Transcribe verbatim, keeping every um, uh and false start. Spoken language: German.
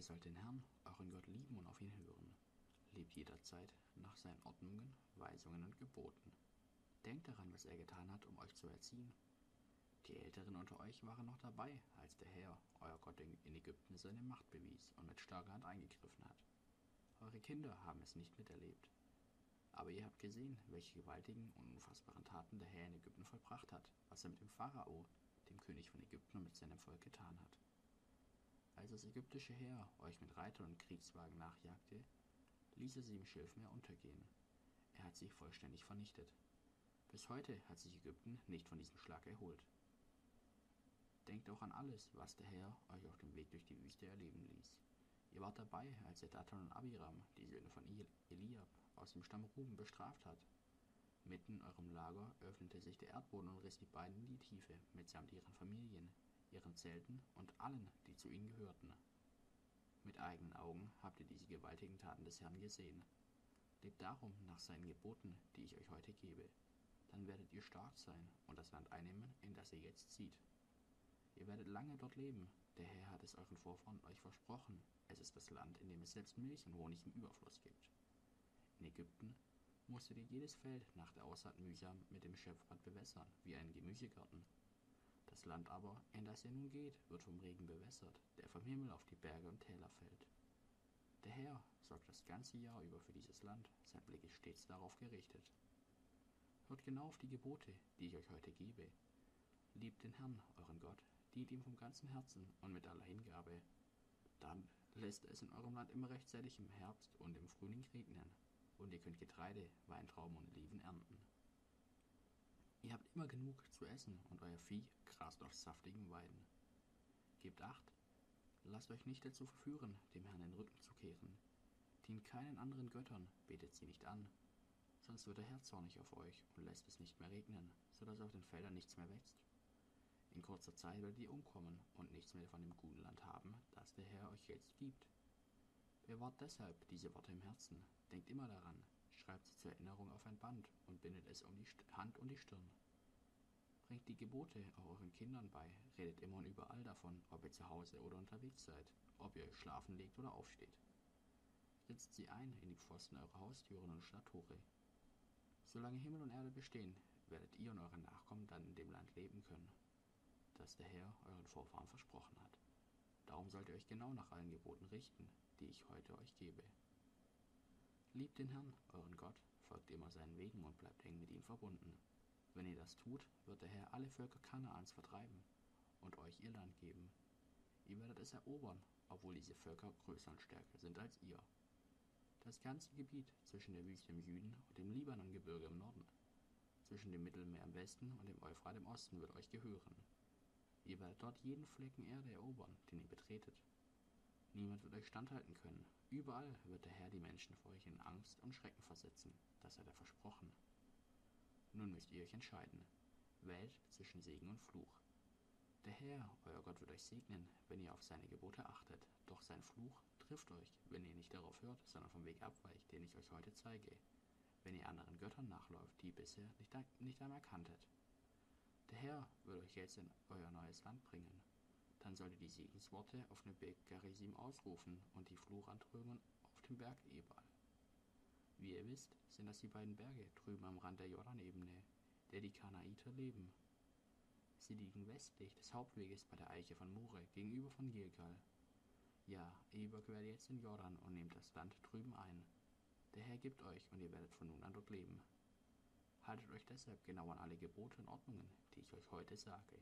Ihr sollt den Herrn, euren Gott, lieben und auf ihn hören. Lebt jederzeit nach seinen Ordnungen, Weisungen und Geboten. Denkt daran, was er getan hat, um euch zu erziehen. Die Älteren unter euch waren noch dabei, als der Herr, euer Gott, in Ägypten seine Macht bewies und mit starker Hand eingegriffen hat. Eure Kinder haben es nicht miterlebt. Aber ihr habt gesehen, welche gewaltigen und unfassbaren Taten der Herr in Ägypten vollbracht hat, was er mit dem Pharao, dem König von Ägypten, und mit seinem Volk getan hat. Als das ägyptische Heer euch mit Reitern und Kriegswagen nachjagte, ließ er sie im Schilfmeer untergehen. Er hat sie vollständig vernichtet. Bis heute hat sich Ägypten nicht von diesem Schlag erholt. Denkt auch an alles, was der Herr euch auf dem Weg durch die Wüste erleben ließ. Ihr wart dabei, als er Datan und Abiram, die Söhne von Eliab, aus dem Stamm Ruben bestraft hat. Mitten in eurem Lager öffnete sich der Erdboden und riss die beiden in die Tiefe, mitsamt ihren Familien, ihren Zelten und allen, die zu ihnen gehörten. Mit eigenen Augen habt ihr diese gewaltigen Taten des Herrn gesehen. Lebt darum nach seinen Geboten, die ich euch heute gebe. Dann werdet ihr stark sein und das Land einnehmen, in das ihr jetzt zieht. Ihr werdet lange dort leben. Der Herr hat es euren Vorfahren euch versprochen. Es ist das Land, in dem es selbst Milch und Honig im Überfluss gibt. In Ägypten musstet ihr jedes Feld nach der Aussaat mühsam mit dem Schöpfrad bewässern, wie einen Gemüsegarten. Das Land aber, in das ihr nun geht, wird vom Regen bewässert, der vom Himmel auf die Berge und Täler fällt. Der Herr sorgt das ganze Jahr über für dieses Land, sein Blick ist stets darauf gerichtet. Hört genau auf die Gebote, die ich euch heute gebe. Liebt den Herrn, euren Gott, dient ihm vom ganzen Herzen und mit aller Hingabe. Dann lässt es in eurem Land immer rechtzeitig im Herbst und im Frühling regnen, und ihr könnt Getreide, Weintrauben und Oliven ernten. Ihr habt immer genug zu essen und euer Vieh grast auf saftigen Weiden. Gebt acht, lasst euch nicht dazu verführen, dem Herrn den Rücken zu kehren. Dient keinen anderen Göttern, betet sie nicht an. Sonst wird der Herr zornig auf euch und lässt es nicht mehr regnen, sodass auf den Feldern nichts mehr wächst. In kurzer Zeit werdet ihr umkommen und nichts mehr von dem guten Land haben, das der Herr euch jetzt gibt. Bewahrt deshalb diese Worte im Herzen, denkt immer daran. Schreibt sie zur Erinnerung auf ein Band und bindet es um die Hand und die Stirn. Bringt die Gebote auch euren Kindern bei, redet immer und überall davon, ob ihr zu Hause oder unterwegs seid, ob ihr euch schlafen legt oder aufsteht. Ritzt sie ein in die Pfosten eurer Haustüren und Stadttore. Solange Himmel und Erde bestehen, werdet ihr und eure Nachkommen dann in dem Land leben können, das der Herr euren Vorfahren versprochen hat. Darum sollt ihr euch genau nach allen Geboten richten, die ich heute euch gebe. Liebt den Herrn, euren Gott, folgt immer seinen Wegen und bleibt eng mit ihm verbunden. Wenn ihr das tut, wird der Herr alle Völker Kanaans vertreiben und euch ihr Land geben. Ihr werdet es erobern, obwohl diese Völker größer und stärker sind als ihr. Das ganze Gebiet zwischen der Wüste im Süden und dem Libanongebirge im Norden, zwischen dem Mittelmeer im Westen und dem Euphrat im Osten wird euch gehören. Ihr werdet dort jeden Flecken Erde erobern, den ihr betretet. Niemand wird euch standhalten können. Überall wird der Herr die Menschen vor euch in Angst und Schrecken versetzen. Das hat er versprochen. Nun müsst ihr euch entscheiden. Wählt zwischen Segen und Fluch. Der Herr, euer Gott, wird euch segnen, wenn ihr auf seine Gebote achtet. Doch sein Fluch trifft euch, wenn ihr nicht darauf hört, sondern vom Weg abweicht, den ich euch heute zeige. Wenn ihr anderen Göttern nachläuft, die bisher nicht, nicht einmal kanntet. Der Herr wird euch jetzt in euer neues Land bringen. Dann sollt ihr die Segensworte auf dem Berg Garizim ausrufen und die Fluchandröhungen auf dem Berg Ebal. Wie ihr wisst, sind das die beiden Berge drüben am Rand der Jordanebene, der die Kanaiter leben. Sie liegen westlich des Hauptweges bei der Eiche von More, gegenüber von Gilgal. Ja, ihr überquert jetzt den Jordan und nehmt das Land drüben ein. Der Herr gibt euch und ihr werdet von nun an dort leben. Haltet euch deshalb genau an alle Gebote und Ordnungen, die ich euch heute sage.